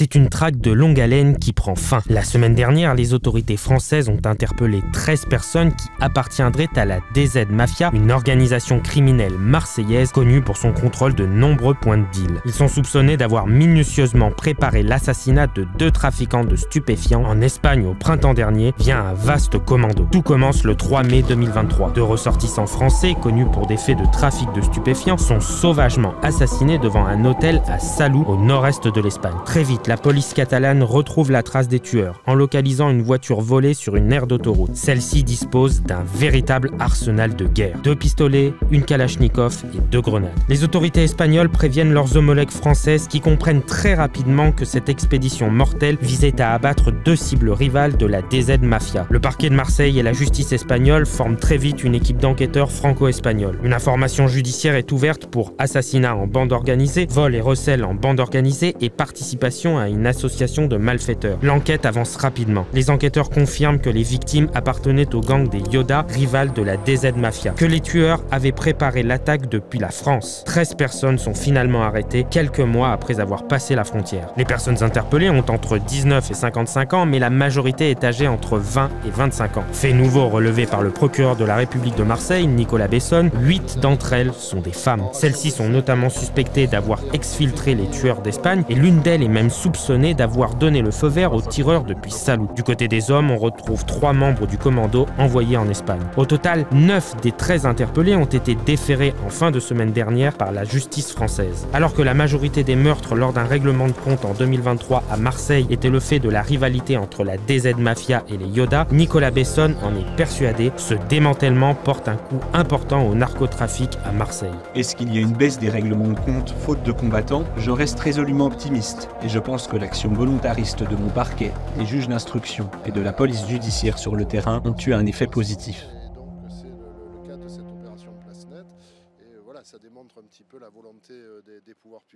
c'est une traque de longue haleine qui prend fin. La semaine dernière, les autorités françaises ont interpellé 13 personnes qui appartiendraient à la DZ Mafia, une organisation criminelle marseillaise connue pour son contrôle de nombreux points de deal. Ils sont soupçonnés d'avoir minutieusement préparé l'assassinat de 2 trafiquants de stupéfiants en Espagne au printemps dernier via un vaste commando. Tout commence le 3 mai 2023. 2 ressortissants français connus pour des faits de trafic de stupéfiants sont sauvagement assassinés devant un hôtel à Salou, au nord-est de l'Espagne. Très vite, la police catalane retrouve la trace des tueurs en localisant une voiture volée sur une aire d'autoroute. Celle-ci dispose d'un véritable arsenal de guerre. 2 pistolets, une kalachnikov et 2 grenades. Les autorités espagnoles préviennent leurs homologues françaises qui comprennent très rapidement que cette expédition mortelle visait à abattre 2 cibles rivales de la DZ Mafia. Le parquet de Marseille et la justice espagnole forment très vite une équipe d'enquêteurs franco-espagnols. Une information judiciaire est ouverte pour assassinat en bande organisée, vol et recel en bande organisée et participation à une association de malfaiteurs. L'enquête avance rapidement. Les enquêteurs confirment que les victimes appartenaient au gang des Yoda, rival de la DZ Mafia, que les tueurs avaient préparé l'attaque depuis la France. 13 personnes sont finalement arrêtées quelques mois après avoir passé la frontière. Les personnes interpellées ont entre 19 et 55 ans, mais la majorité est âgée entre 20 et 25 ans. Fait nouveau relevé par le procureur de la République de Marseille, Nicolas Besson, 8 d'entre elles sont des femmes. Celles-ci sont notamment suspectées d'avoir exfiltré les tueurs d'Espagne et l'une d'elles est même soupçonnée d'avoir donné le feu vert aux tireurs depuis Salou. Du côté des hommes, on retrouve 3 membres du commando envoyés en Espagne. Au total, 9 des 13 interpellés ont été déférés en fin de semaine dernière par la justice française. Alors que la majorité des meurtres lors d'un règlement de compte en 2023 à Marseille était le fait de la rivalité entre la DZ Mafia et les Yoda, Nicolas Besson en est persuadé, ce démantèlement porte un coup important au narcotrafic à Marseille. Est-ce qu'il y a une baisse des règlements de compte faute de combattants? Je reste résolument optimiste et je pense que l'action volontariste de mon parquet, des juges d'instruction et de la police judiciaire sur le terrain ont eu un effet positif. Ça démontre un petit peu la volonté des pouvoirs publics.